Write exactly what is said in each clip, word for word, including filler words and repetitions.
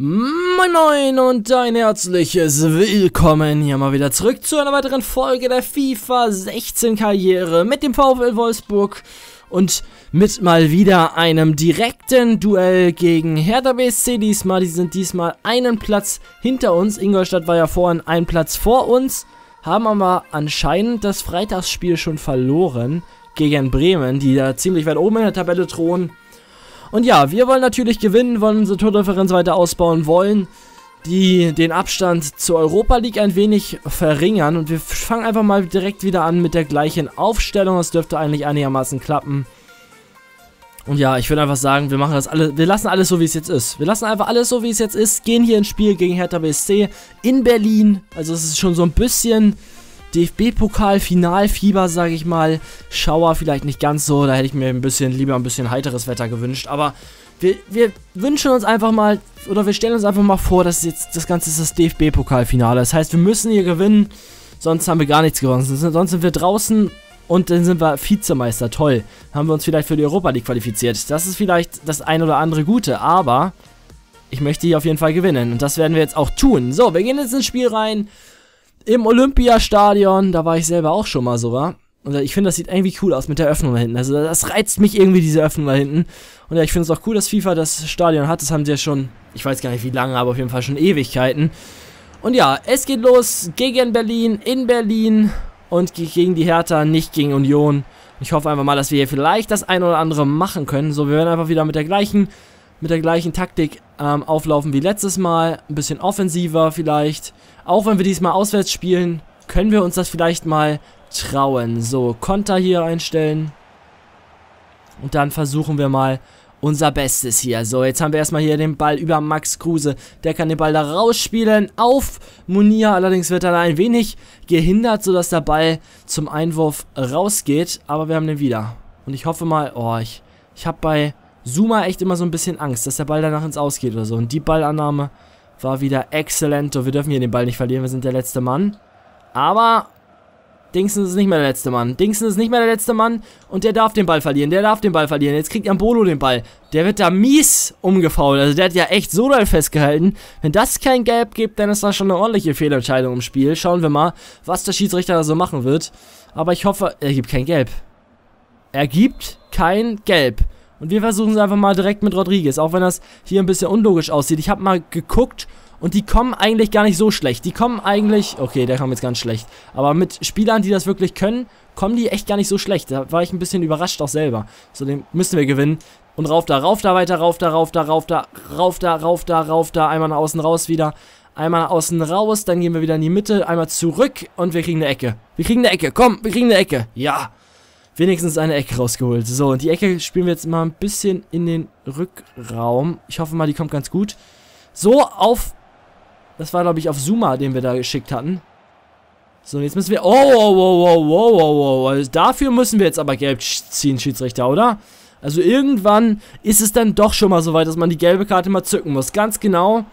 Moin Moin und ein herzliches Willkommen hier mal wieder zurück zu einer weiteren Folge der FIFA sechzehn Karriere mit dem VfL Wolfsburg und mit mal wieder einem direkten Duell gegen Hertha B S C diesmal. Die sind diesmal einen Platz hinter uns, Ingolstadt war ja vorhin ein Platz vor uns, haben aber anscheinend das Freitagsspiel schon verloren gegen Bremen, die da ziemlich weit oben in der Tabelle drohen. Und ja, wir wollen natürlich gewinnen, wollen unsere Tordifferenz weiter ausbauen, wollen die, den Abstand zur Europa League ein wenig verringern. Und wir fangen einfach mal direkt wieder an mit der gleichen Aufstellung. Das dürfte eigentlich einigermaßen klappen. Und ja, ich würde einfach sagen, wir machen das alles, wir lassen alles so, wie es jetzt ist. Wir lassen einfach alles so, wie es jetzt ist, gehen hier ins Spiel gegen Hertha B S C in Berlin. Also es ist schon so ein bisschen D F B-Pokal-Finalfieber, sage ich mal. Schauer vielleicht nicht ganz so, da hätte ich mir ein bisschen lieber ein bisschen heiteres Wetter gewünscht. Aber wir, wir wünschen uns einfach mal, oder wir stellen uns einfach mal vor, dass jetzt das Ganze ist das D F B-Pokalfinale. Das heißt, wir müssen hier gewinnen, sonst haben wir gar nichts gewonnen. Sonst sind wir draußen und dann sind wir Vizemeister. Toll, haben wir uns vielleicht für die Europa League qualifiziert. Das ist vielleicht das ein oder andere Gute, aber ich möchte hier auf jeden Fall gewinnen. Und das werden wir jetzt auch tun. So, wir gehen jetzt ins Spiel rein. Im Olympiastadion, da war ich selber auch schon mal sogar. Und ich finde, das sieht irgendwie cool aus mit der Öffnung da hinten. Also das reizt mich irgendwie, diese Öffnung da hinten. Und ja, ich finde es auch cool, dass FIFA das Stadion hat. Das haben sie ja schon, ich weiß gar nicht wie lange, aber auf jeden Fall schon Ewigkeiten. Und ja, es geht los gegen Berlin, in Berlin und gegen die Hertha, nicht gegen Union. Ich hoffe einfach mal, dass wir hier vielleicht das ein oder andere machen können. So, wir werden einfach wieder mit der gleichen, mit der gleichen Taktik ähm, auflaufen wie letztes Mal. Ein bisschen offensiver vielleicht. Auch wenn wir diesmal auswärts spielen, können wir uns das vielleicht mal trauen. So, Konter hier einstellen. Und dann versuchen wir mal unser Bestes hier. So, jetzt haben wir erstmal hier den Ball über Max Kruse. Der kann den Ball da rausspielen auf Munir. Allerdings wird er da ein wenig gehindert, sodass der Ball zum Einwurf rausgeht. Aber wir haben den wieder. Und ich hoffe mal, oh, ich, ich habe bei Zuma echt immer so ein bisschen Angst, dass der Ball danach ins Aus geht oder so. Und die Ballannahme war wieder exzellent. Wir dürfen hier den Ball nicht verlieren. Wir sind der letzte Mann. Aber Dingsen ist nicht mehr der letzte Mann. Dingsen ist nicht mehr der letzte Mann. Und der darf den Ball verlieren. Der darf den Ball verlieren. Jetzt kriegt Ampolo den Ball. Der wird da mies umgefault. Also der hat ja echt so doll festgehalten. Wenn das kein Gelb gibt, dann ist das schon eine ordentliche Fehlentscheidung im Spiel. Schauen wir mal, was der Schiedsrichter da so machen wird. Aber ich hoffe, er gibt kein Gelb. Er gibt kein Gelb. Und wir versuchen es einfach mal direkt mit Rodriguez, auch wenn das hier ein bisschen unlogisch aussieht. Ich habe mal geguckt und die kommen eigentlich gar nicht so schlecht. Die kommen eigentlich, okay, der kam jetzt ganz schlecht. Aber mit Spielern, die das wirklich können, kommen die echt gar nicht so schlecht. Da war ich ein bisschen überrascht auch selber. So, den müssen wir gewinnen. Und rauf da, rauf da, weiter, rauf da, rauf da, rauf da, rauf da, rauf da, rauf da. Einmal nach außen raus wieder. Einmal nach außen raus, dann gehen wir wieder in die Mitte. Einmal zurück und wir kriegen eine Ecke. Wir kriegen eine Ecke, komm, wir kriegen eine Ecke. Ja, wenigstens eine Ecke rausgeholt. So, und die Ecke spielen wir jetzt mal ein bisschen in den Rückraum. Ich hoffe mal, die kommt ganz gut. So, auf... Das war, glaube ich, auf Zuma, den wir da geschickt hatten. So, und jetzt müssen wir... Oh, oh, oh, oh, oh, oh, oh. Also dafür müssen wir jetzt aber gelb ziehen, Schiedsrichter, oder? Also irgendwann ist es dann doch schon mal so weit, dass man die gelbe Karte mal zücken muss. Ganz genau.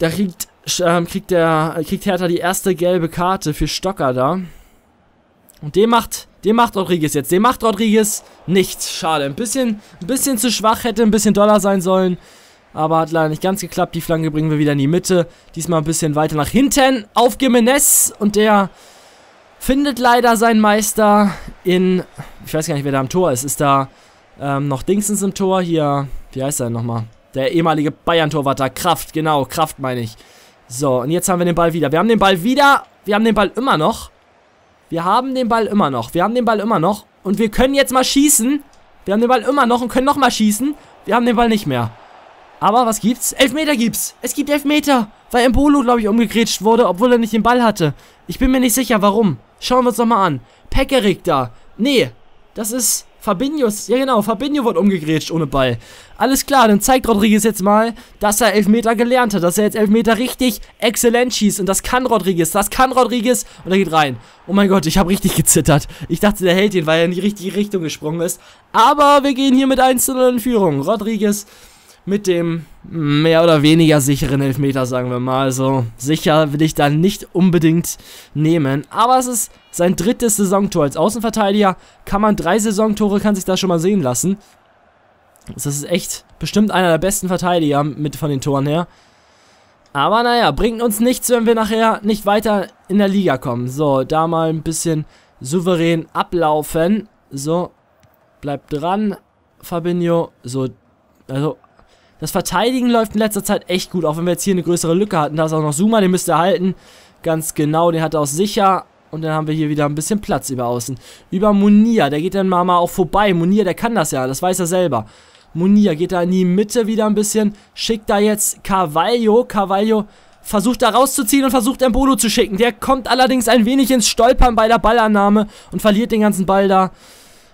Da kriegt, ähm, kriegt, der, kriegt Hertha die erste gelbe Karte für Stocker da. Und den macht... Den macht Rodriguez jetzt. Den macht Rodriguez nichts. Schade. Ein bisschen, ein bisschen zu schwach. Hätte ein bisschen doller sein sollen. Aber hat leider nicht ganz geklappt. Die Flanke bringen wir wieder in die Mitte. Diesmal ein bisschen weiter nach hinten. Auf Gimenez. Und der findet leider seinen Meister in... Ich weiß gar nicht, wer da am Tor ist. Ist da ähm, noch Dingsens im Tor? Hier, wie heißt er denn nochmal? Der ehemalige Bayern-Torwarter. Kraft, genau. Kraft meine ich. So, und jetzt haben wir den Ball wieder. Wir haben den Ball wieder. Wir haben den Ball immer noch. Wir haben den Ball immer noch. Wir haben den Ball immer noch. Und wir können jetzt mal schießen. Wir haben den Ball immer noch und können nochmal schießen. Wir haben den Ball nicht mehr. Aber was gibt's? Elfmeter gibt's. Es gibt Elfmeter. Weil Embolo, glaube ich, umgegrätscht wurde, obwohl er nicht den Ball hatte. Ich bin mir nicht sicher, warum. Schauen wir uns nochmal an. Pekarik da. Nee, das ist Fabinhos. Ja genau, Fabinho wird umgegrätscht ohne Ball. Alles klar, dann zeigt Rodriguez jetzt mal, dass er Elfmeter gelernt hat. Dass er jetzt Elfmeter richtig exzellent schießt. Und das kann Rodriguez, das kann Rodriguez. Und er geht rein. Oh mein Gott, ich habe richtig gezittert. Ich dachte, der hält ihn, weil er in die richtige Richtung gesprungen ist. Aber wir gehen hier mit eins zu null in Führung. Rodriguez mit dem mehr oder weniger sicheren Elfmeter, sagen wir mal. Also sicher will ich da nicht unbedingt nehmen. Aber es ist sein drittes Saisontor. Als Außenverteidiger kann man drei Saisontore, kann sich da schon mal sehen lassen. Das ist echt bestimmt einer der besten Verteidiger mit von den Toren her. Aber naja, bringt uns nichts, wenn wir nachher nicht weiter in der Liga kommen. So, da mal ein bisschen souverän ablaufen. So, bleibt dran, Fabinho. So, also das Verteidigen läuft in letzter Zeit echt gut, auch wenn wir jetzt hier eine größere Lücke hatten. Da ist auch noch Zuma, den müsst ihr halten. Ganz genau, den hat er auch sicher. Und dann haben wir hier wieder ein bisschen Platz über außen. Über Munir, der geht dann mal, mal auch vorbei. Munir, der kann das ja, das weiß er selber. Munir geht da in die Mitte wieder ein bisschen. Schickt da jetzt Carvalho. Carvalho versucht da rauszuziehen und versucht Embolo zu schicken. Der kommt allerdings ein wenig ins Stolpern bei der Ballannahme und verliert den ganzen Ball da.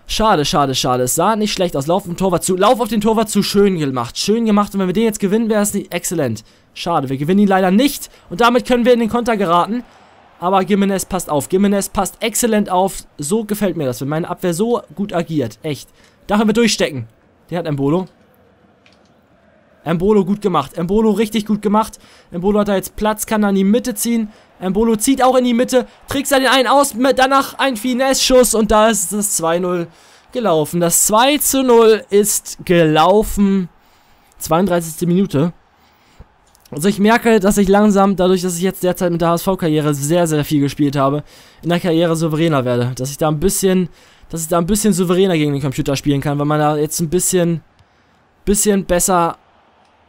Schade, schade, schade. Es sah nicht schlecht aus. Lauf auf den Torwart zu. Lauf auf den Torwart zu. Schön gemacht. Schön gemacht. Und wenn wir den jetzt gewinnen, wäre es nicht exzellent. Schade, wir gewinnen ihn leider nicht. Und damit können wir in den Konter geraten. Aber Gimenez passt auf. Gimenez passt exzellent auf. So gefällt mir das, wenn meine Abwehr so gut agiert. Echt. Da können wir durchstecken. Der hat Embolo. Embolo gut gemacht. Embolo richtig gut gemacht. Embolo hat da jetzt Platz, kann da in die Mitte ziehen. Embolo zieht auch in die Mitte. Trickst er den einen aus, danach ein Finesse-Schuss und da ist das zwei zu null gelaufen. Das zwei zu null ist gelaufen. zweiunddreißigste Minute. Also ich merke, dass ich langsam, dadurch, dass ich jetzt derzeit mit der H S V-Karriere sehr, sehr viel gespielt habe, in der Karriere souveräner werde. Dass ich da ein bisschen... Dass ich da ein bisschen souveräner gegen den Computer spielen kann, weil man da jetzt ein bisschen, bisschen besser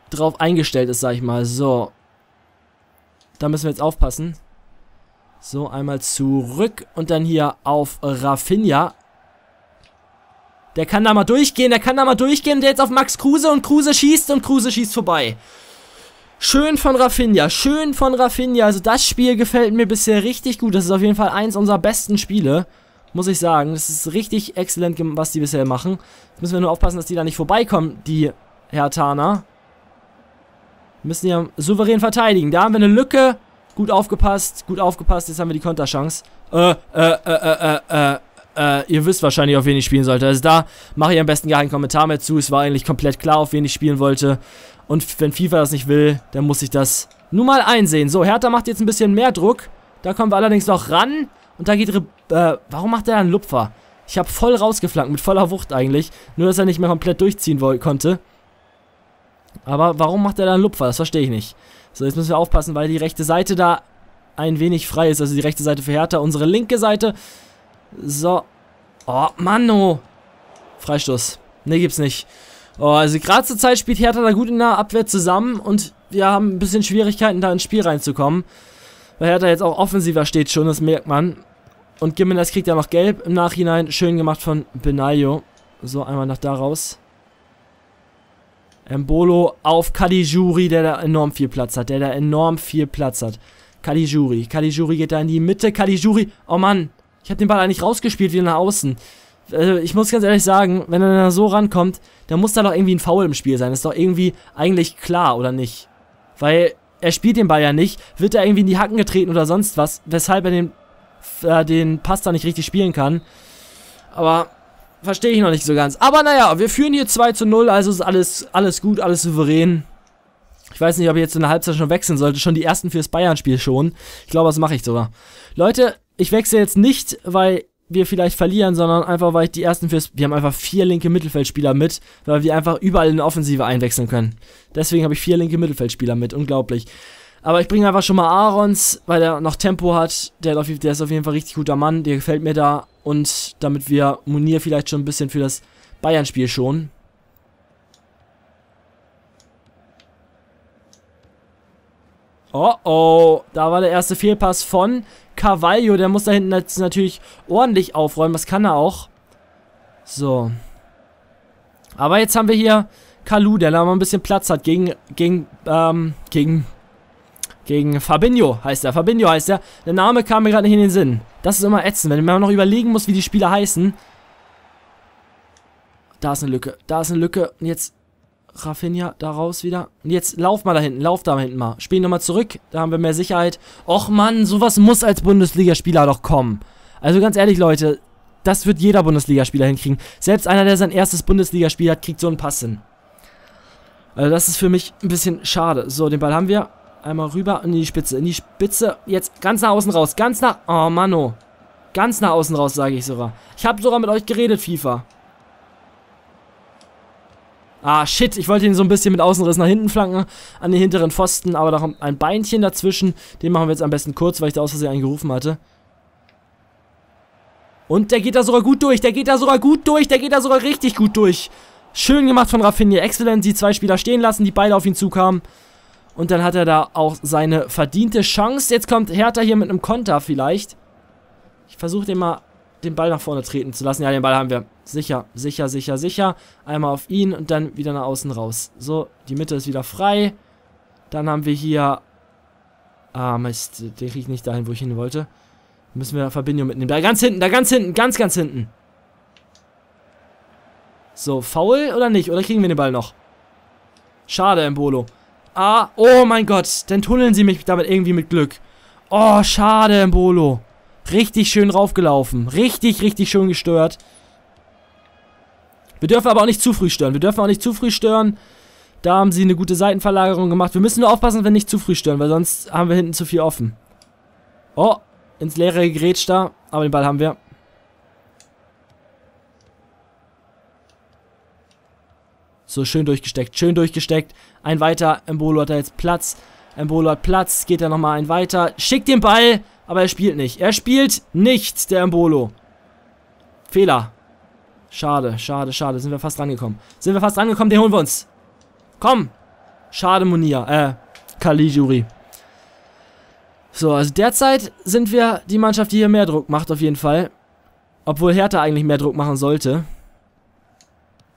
drauf eingestellt ist, sag ich mal. So. Da müssen wir jetzt aufpassen. So, einmal zurück und dann hier auf Rafinha. Der kann da mal durchgehen, der kann da mal durchgehen. Der jetzt auf Max Kruse und Kruse schießt und Kruse schießt vorbei. Schön von Rafinha, schön von Rafinha. Also das Spiel gefällt mir bisher richtig gut. Das ist auf jeden Fall eins unserer besten Spiele. Muss ich sagen, das ist richtig exzellent, was die bisher machen. Jetzt müssen wir nur aufpassen, dass die da nicht vorbeikommen, die Herthaner. Müssen ja souverän verteidigen. Da haben wir eine Lücke. Gut aufgepasst, gut aufgepasst. Jetzt haben wir die Konterchance. Äh, äh, äh, äh, äh, äh, äh, ihr wisst wahrscheinlich, auf wen ich spielen sollte. Also da mache ich am besten gar keinen Kommentar mehr zu. Es war eigentlich komplett klar, auf wen ich spielen wollte. Und wenn FIFA das nicht will, dann muss ich das nun mal einsehen. So, Hertha macht jetzt ein bisschen mehr Druck. Da kommen wir allerdings noch ran. Und da geht... Re äh, warum macht er einen Lupfer? Ich habe voll rausgeflankt, mit voller Wucht eigentlich. Nur, dass er nicht mehr komplett durchziehen konnte. Aber warum macht er da einen Lupfer? Das verstehe ich nicht. So, jetzt müssen wir aufpassen, weil die rechte Seite da ein wenig frei ist. Also die rechte Seite für Hertha, unsere linke Seite. So. Oh, Mann, oh. Freistoß. Ne, gibt's nicht. Oh, also gerade zur Zeit spielt Hertha da gut in der Abwehr zusammen. Und wir haben ein bisschen Schwierigkeiten, da ins Spiel reinzukommen. Weil Hertha jetzt auch offensiver steht schon, das merkt man. Und Gimenez kriegt ja noch gelb im Nachhinein. Schön gemacht von Benayo. So, einmal nach da raus. Embolo auf Kalijuri, der da enorm viel Platz hat. Der da enorm viel Platz hat. Kalijuri. Kalijuri geht da in die Mitte. Kalijuri. Oh Mann. Ich habe den Ball eigentlich rausgespielt, wieder nach außen. Also, ich muss ganz ehrlich sagen, wenn er da so rankommt, dann muss da doch irgendwie ein Foul im Spiel sein. Das ist doch irgendwie eigentlich klar, oder nicht? Weil er spielt den Ball ja nicht. Wird er irgendwie in die Hacken getreten oder sonst was? Weshalb er den... den Pass da nicht richtig spielen kann. Aber verstehe ich noch nicht so ganz. Aber naja, wir führen hier zwei zu null, also ist alles, alles gut, alles souverän. Ich weiß nicht, ob ich jetzt in der Halbzeit schon wechseln sollte. Schon die ersten fürs Bayern-Spiel schon. Ich glaube, das mache ich sogar. Leute, ich wechsle jetzt nicht, weil wir vielleicht verlieren, sondern einfach, weil ich die ersten fürs... Wir haben einfach vier linke Mittelfeldspieler mit, weil wir einfach überall in der Offensive einwechseln können. Deswegen habe ich vier linke Mittelfeldspieler mit. Unglaublich. Aber ich bringe einfach schon mal Aarons, weil der noch Tempo hat. Der, der ist auf jeden Fall richtig guter Mann. Der gefällt mir da. Und damit wir Munir vielleicht schon ein bisschen für das Bayern-Spiel schonen. Oh oh, da war der erste Fehlpass von Carvalho. Der muss da hinten jetzt natürlich ordentlich aufräumen. Das kann er auch. So. Aber jetzt haben wir hier Kalou, der da mal ein bisschen Platz hat gegen, gegen, ähm, gegen... Gegen Fabinho heißt er. Fabinho heißt er. Der Name kam mir gerade nicht in den Sinn. Das ist immer ätzend, wenn man noch überlegen muss, wie die Spieler heißen. Da ist eine Lücke. Da ist eine Lücke. Und jetzt Rafinha da raus wieder. Und jetzt lauf mal da hinten. Lauf da hinten mal. Spielen nochmal zurück. Da haben wir mehr Sicherheit. Och Mann, sowas muss als Bundesligaspieler doch kommen. Also ganz ehrlich, Leute. Das wird jeder Bundesligaspieler hinkriegen. Selbst einer, der sein erstes Bundesligaspiel hat, kriegt so einen Pass hin. Also das ist für mich ein bisschen schade. So, den Ball haben wir. Einmal rüber in die Spitze, in die Spitze, jetzt ganz nach außen raus, ganz nach, oh Mann, oh. Ganz nach außen raus, sage ich sogar. Ich habe sogar mit euch geredet, FIFA. Ah, shit, ich wollte ihn so ein bisschen mit Außenriss nach hinten flanken, an den hinteren Pfosten, aber da kommt ein Beinchen dazwischen. Den machen wir jetzt am besten kurz, weil ich da aus Versehen einen gerufen hatte. Und der geht da sogar gut durch, der geht da sogar gut durch, der geht da sogar richtig gut durch. Schön gemacht von Rafinha, exzellent, die zwei Spieler stehen lassen, die beide auf ihn zukamen. Und dann hat er da auch seine verdiente Chance. Jetzt kommt Hertha hier mit einem Konter vielleicht. Ich versuche den mal, den Ball nach vorne treten zu lassen. Ja, den Ball haben wir. Sicher, sicher, sicher, sicher. Einmal auf ihn und dann wieder nach außen raus. So, die Mitte ist wieder frei. Dann haben wir hier... Ah, Mist, den kriege ich nicht dahin, wo ich hin wollte. Müssen wir Fabinho mitnehmen. Da ganz hinten, da ganz hinten, ganz, ganz hinten. So, Foul oder nicht? Oder kriegen wir den Ball noch? Schade, Embolo. Ah, oh mein Gott, dann tunneln sie mich damit irgendwie mit Glück. Oh, schade, Embolo. Richtig schön raufgelaufen. Richtig, richtig schön gestört. Wir dürfen aber auch nicht zu früh stören. Wir dürfen auch nicht zu früh stören. Da haben sie eine gute Seitenverlagerung gemacht. Wir müssen nur aufpassen, wenn nicht zu früh stören, weil sonst haben wir hinten zu viel offen. Oh, ins Leere gegrätscht da. Aber den Ball haben wir. So, schön durchgesteckt. Schön durchgesteckt. Ein weiter. Embolo hat da jetzt Platz. Embolo hat Platz. Geht da nochmal ein weiter. Schickt den Ball. Aber er spielt nicht. Er spielt nicht, der Embolo. Fehler. Schade, schade, schade. Sind wir fast rangekommen. Sind wir fast rangekommen, den holen wir uns. Komm. Schade, Munir. Äh, Kalijuri. So, also derzeit sind wir die Mannschaft, die hier mehr Druck macht, auf jeden Fall. Obwohl Hertha eigentlich mehr Druck machen sollte.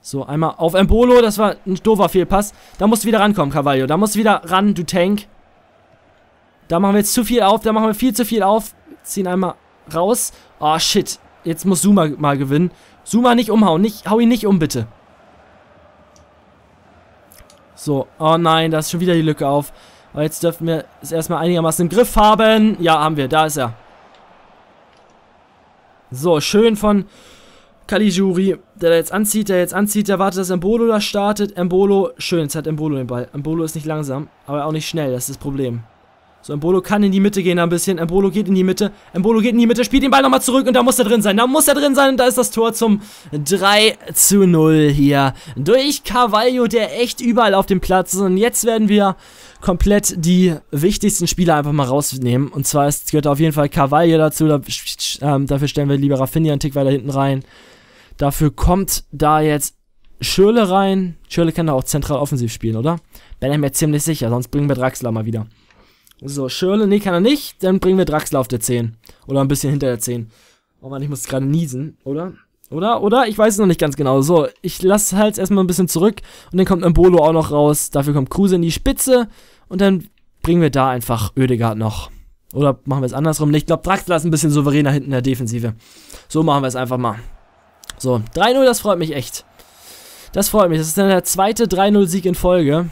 So, einmal auf Embolo. Das war ein doofer Fehlpass. Da musst du wieder rankommen, Carvalho. Da musst du wieder ran, du Tank. Da machen wir jetzt zu viel auf. Da machen wir viel zu viel auf. Ziehen einmal raus. Oh, shit. Jetzt muss Zuma mal gewinnen. Zuma nicht umhauen. Nicht, hau ihn nicht um, bitte. So. Oh nein, da ist schon wieder die Lücke auf. Aber jetzt dürfen wir es erstmal einigermaßen im Griff haben. Ja, haben wir. Da ist er. So, schön von Kalijuri, der da jetzt anzieht, der jetzt anzieht. Der wartet, dass Embolo da startet. Embolo, schön. Jetzt hat Embolo den Ball. Embolo ist nicht langsam, aber auch nicht schnell. Das ist das Problem. So, Embolo kann in die Mitte gehen ein bisschen. Embolo geht in die Mitte. Embolo geht in die Mitte, spielt den Ball nochmal zurück und da muss er drin sein. Da muss er drin sein und da ist das Tor zum drei zu null hier. Durch Carvalho, der echt überall auf dem Platz ist. Und jetzt werden wir komplett die wichtigsten Spieler einfach mal rausnehmen. Und zwar ist, gehört auf jeden Fall Carvalho dazu. Da, ähm, dafür stellen wir lieber Rafinha einen Tick weiter hinten rein. Dafür kommt da jetzt Schürrle rein. Schürrle kann da auch zentral offensiv spielen, oder? Bin ich mir ziemlich sicher, sonst bringen wir Draxler mal wieder. So, Schürrle, nee, kann er nicht. Dann bringen wir Draxler auf der zehn. Oder ein bisschen hinter der zehn. Oh Mann, ich muss gerade niesen, oder? Oder? Oder? Ich weiß es noch nicht ganz genau. So, ich lasse halt erstmal ein bisschen zurück. Und dann kommt Embolo auch noch raus. Dafür kommt Kruse in die Spitze. Und dann bringen wir da einfach Ödegaard noch. Oder machen wir es andersrum? Ich glaube, Draxler ist ein bisschen souveräner hinten in der Defensive. So machen wir es einfach mal. So, drei null, das freut mich echt. Das freut mich. Das ist dann der zweite drei null Sieg in Folge.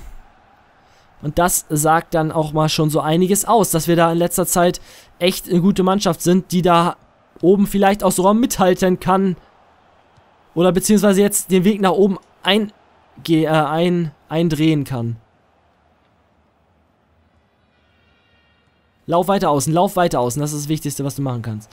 Und das sagt dann auch mal schon so einiges aus, dass wir da in letzter Zeit echt eine gute Mannschaft sind, die da oben vielleicht auch sogar mithalten kann. Oder beziehungsweise jetzt den Weg nach oben ein, äh, ein, eindrehen kann. Lauf weiter außen, lauf weiter außen. Das ist das Wichtigste, was du machen kannst.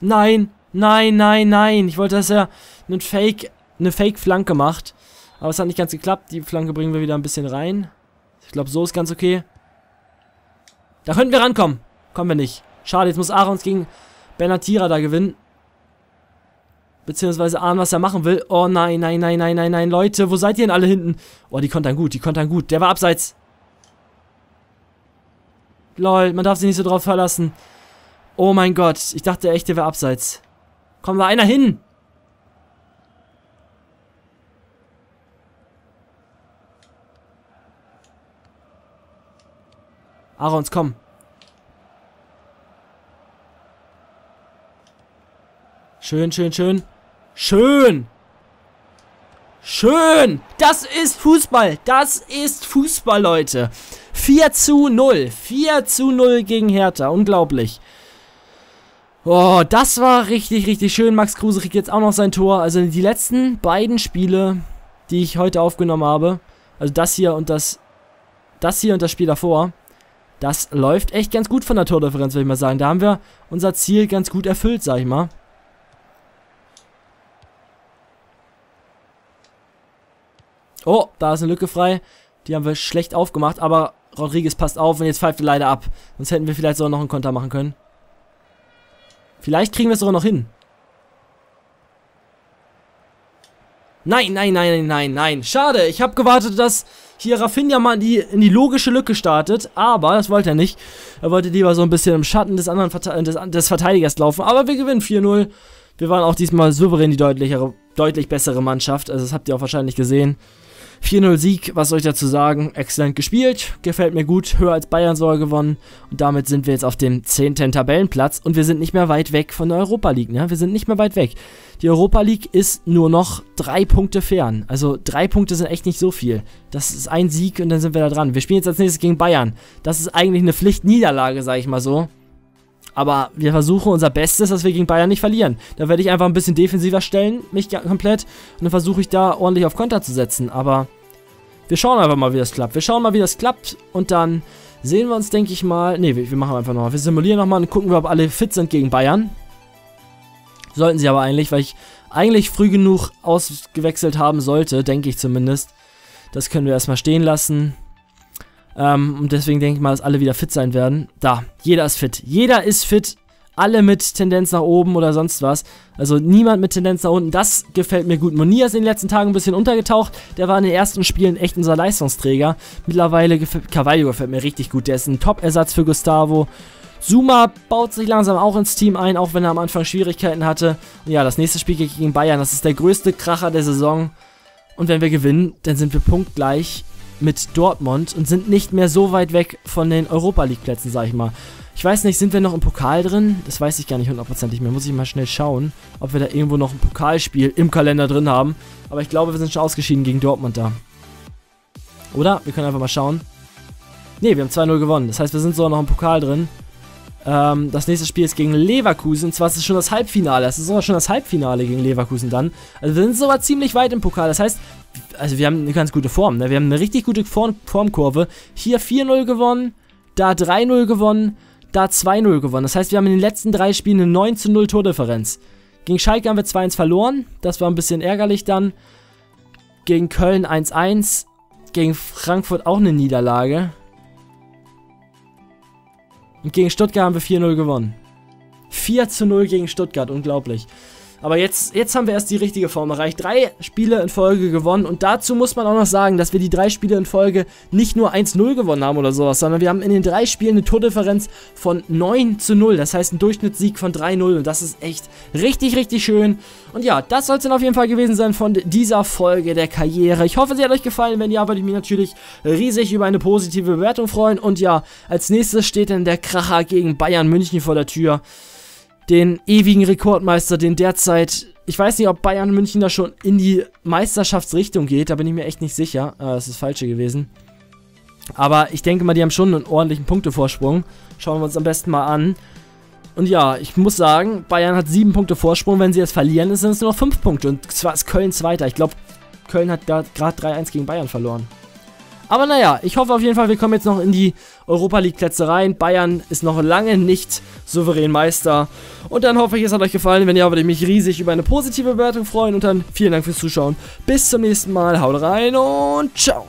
Nein, nein, nein, nein. Ich wollte, dass er einen Fake, eine Fake-Flanke macht. Aber es hat nicht ganz geklappt. Die Flanke bringen wir wieder ein bisschen rein. Ich glaube, so ist ganz okay. Da könnten wir rankommen. Kommen wir nicht. Schade, jetzt muss Aarons gegen Benatira da gewinnen. Beziehungsweise ahnen, was er machen will. Oh nein, nein, nein, nein, nein, nein. Leute, wo seid ihr denn alle hinten? Oh, die kontern gut, die kontern gut. Der war abseits. Lol, man darf sich nicht so drauf verlassen. Oh mein Gott, ich dachte echt, der wäre abseits. Komm, da einer hin. Aarons, komm. Schön, schön, schön. Schön. Schön. Das ist Fußball. Das ist Fußball, Leute. vier zu null. vier zu null gegen Hertha. Unglaublich. Oh, das war richtig, richtig schön. Max Kruse kriegt jetzt auch noch sein Tor. Also die letzten beiden Spiele, die ich heute aufgenommen habe. Also das hier und das, das hier und das Spiel davor. Das läuft echt ganz gut von der Tordifferenz, würde ich mal sagen. Da haben wir unser Ziel ganz gut erfüllt, sag ich mal. Oh, da ist eine Lücke frei. Die haben wir schlecht aufgemacht, aber Rodriguez passt auf und jetzt pfeift er leider ab. Sonst hätten wir vielleicht sogar noch einen Konter machen können. Vielleicht kriegen wir es sogar noch hin. Nein, nein, nein, nein, nein, nein. Schade, ich habe gewartet, dass hier Rafinha mal in die, in die logische Lücke startet. Aber das wollte er nicht. Er wollte lieber so ein bisschen im Schatten des anderen Verte des, des Verteidigers laufen. Aber wir gewinnen vier null. Wir waren auch diesmal souverän die deutlichere, deutlich bessere Mannschaft. Also das habt ihr auch wahrscheinlich gesehen. vier null Sieg, was soll ich dazu sagen? Exzellent gespielt, gefällt mir gut, höher als Bayern sogar gewonnen. Und damit sind wir jetzt auf dem zehnten Tabellenplatz und wir sind nicht mehr weit weg von der Europa League, ne? Wir sind nicht mehr weit weg. Die Europa League ist nur noch drei Punkte fern. Also drei Punkte sind echt nicht so viel. Das ist ein Sieg und dann sind wir da dran. Wir spielen jetzt als nächstes gegen Bayern. Das ist eigentlich eine Pflichtniederlage, sag ich mal so. Aber wir versuchen unser Bestes, dass wir gegen Bayern nicht verlieren. Da werde ich einfach ein bisschen defensiver stellen, mich komplett. Und dann versuche ich da ordentlich auf Konter zu setzen. Aber wir schauen einfach mal, wie das klappt. Wir schauen mal, wie das klappt. Und dann sehen wir uns, denke ich mal... Ne, wir, wir machen einfach nochmal. Wir simulieren nochmal und gucken, ob alle fit sind gegen Bayern. Sollten sie aber eigentlich, weil ich eigentlich früh genug ausgewechselt haben sollte, denke ich zumindest. Das können wir erstmal stehen lassen. Ähm, und deswegen denke ich mal, dass alle wieder fit sein werden. Da, jeder ist fit. Jeder ist fit. Alle mit Tendenz nach oben oder sonst was. Also niemand mit Tendenz nach unten. Das gefällt mir gut. Munir ist in den letzten Tagen ein bisschen untergetaucht. Der war in den ersten Spielen echt unser Leistungsträger. Mittlerweile gefällt... Carvalho gefällt mir richtig gut. Der ist ein Top-Ersatz für Gustavo. Zuma baut sich langsam auch ins Team ein, auch wenn er am Anfang Schwierigkeiten hatte. Und ja, das nächste Spiel gegen Bayern. Das ist der größte Kracher der Saison. Und wenn wir gewinnen, dann sind wir punktgleich mit Dortmund und sind nicht mehr so weit weg von den Europa-League-Plätzen, sag ich mal. Ich weiß nicht, sind wir noch im Pokal drin? Das weiß ich gar nicht hundertprozentig mehr. Muss ich mal schnell schauen, ob wir da irgendwo noch ein Pokalspiel im Kalender drin haben. Aber ich glaube, wir sind schon ausgeschieden gegen Dortmund da. Oder? Wir können einfach mal schauen. Ne, wir haben zwei null gewonnen. Das heißt, wir sind sogar noch im Pokal drin. Ähm, das nächste Spiel ist gegen Leverkusen. Und zwar ist es schon das Halbfinale. Es ist sogar schon das Halbfinale gegen Leverkusen dann. Also wir sind sogar ziemlich weit im Pokal. Das heißt... Also wir haben eine ganz gute Form, ne? Wir haben eine richtig gute Form Formkurve. Hier vier null gewonnen, da drei null gewonnen, da zwei null gewonnen. Das heißt, wir haben in den letzten drei Spielen eine neun zu null Tordifferenz. Gegen Schalke haben wir zwei eins verloren. Das war ein bisschen ärgerlich dann. Gegen Köln eins eins. Gegen Frankfurt auch eine Niederlage. Und gegen Stuttgart haben wir vier null gewonnen. vier zu null gegen Stuttgart, unglaublich. Aber jetzt, jetzt haben wir erst die richtige Form erreicht. Drei Spiele in Folge gewonnen. Und dazu muss man auch noch sagen, dass wir die drei Spiele in Folge nicht nur eins null gewonnen haben oder sowas, sondern wir haben in den drei Spielen eine Tordifferenz von neun zu null. Das heißt, ein Durchschnittssieg von drei null. Und das ist echt richtig, richtig schön. Und ja, das soll es dann auf jeden Fall gewesen sein von dieser Folge der Karriere. Ich hoffe, sie hat euch gefallen. Wenn ja, würde ich mich natürlich riesig über eine positive Bewertung freuen. Und ja, als nächstes steht dann der Kracher gegen Bayern München vor der Tür. Den ewigen Rekordmeister, den derzeit, ich weiß nicht, ob Bayern München da schon in die Meisterschaftsrichtung geht, da bin ich mir echt nicht sicher, äh, das ist das Falsche gewesen. Aber ich denke mal, die haben schon einen ordentlichen Punktevorsprung, schauen wir uns am besten mal an. Und ja, ich muss sagen, Bayern hat sieben Punkte Vorsprung, wenn sie jetzt verlieren, sind es nur noch fünf Punkte und zwar ist Köln Zweiter, ich glaube, Köln hat gerade drei eins gegen Bayern verloren. Aber naja, ich hoffe auf jeden Fall, wir kommen jetzt noch in die Europa League Plätze rein. Bayern ist noch lange nicht souverän Meister. Und dann hoffe ich, es hat euch gefallen. Wenn ja, würde ich mich riesig über eine positive Bewertung freuen. Und dann vielen Dank fürs Zuschauen. Bis zum nächsten Mal. Haut rein und ciao.